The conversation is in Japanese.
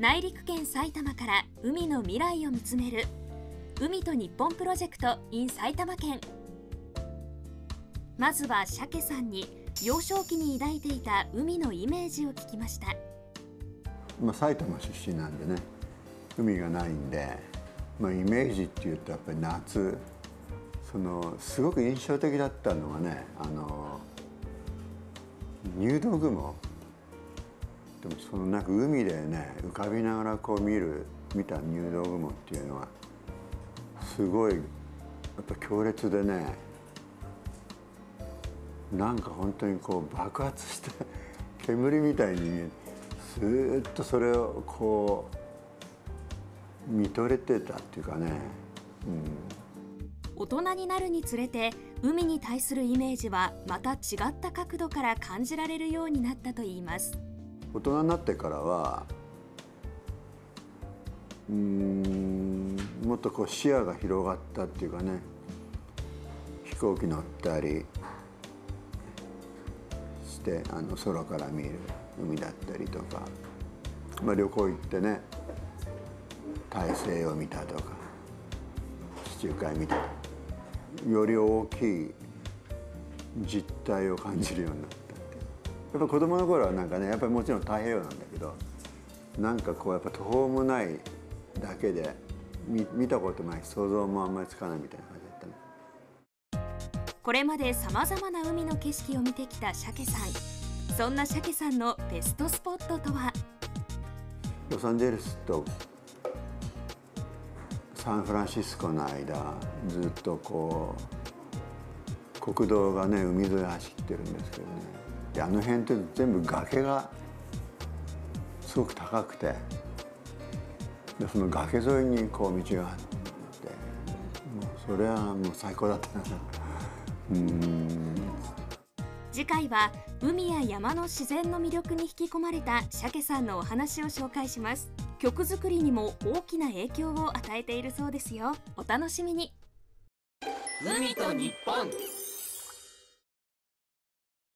内陸圏埼玉から海の未来を見つめる海と日本プロジェクト in 埼玉県。まずは鮭さんに幼少期に抱いていた海のイメージを聞きました。埼玉出身なんでね、海がないんで、イメージっていうとやっぱり夏、すごく印象的だったのはね、入道雲。でもなんか海でね、浮かびながら見た入道雲っていうのはすごいやっぱ強烈でね、なんか本当に爆発した煙みたいにずーっとそれを見とれてたっていうかね、大人になるにつれて海に対するイメージはまた違った角度から感じられるようになったといいます。大人になってからはもっと視野が広がったっていうかね、飛行機乗ったりして空から見る海だったりとか、旅行行ってね、大西洋見たとか地中海見たとか、より大きい実態を感じるようになった。やっぱ子供の頃はなんかね、やっぱりもちろん太平洋なんだけど、なんかやっぱ途方もないだけで、見たことない、想像もあんまりつかないみたいな感じだったね。これまでさまざまな海の景色を見てきた鮭さん、そんな鮭さんのベストスポットとは。ロサンゼルスとサンフランシスコの間、ずっと国道がね、海沿い走ってるんですけどね。あの辺って全部崖がすごく高くて、でその崖沿いに道があって、もうそれはもう最高だったな。次回は海や山の自然の魅力に引き込まれた鮭さんのお話を紹介します。曲作りにも大きな影響を与えているそうですよ。お楽しみに。海と日本。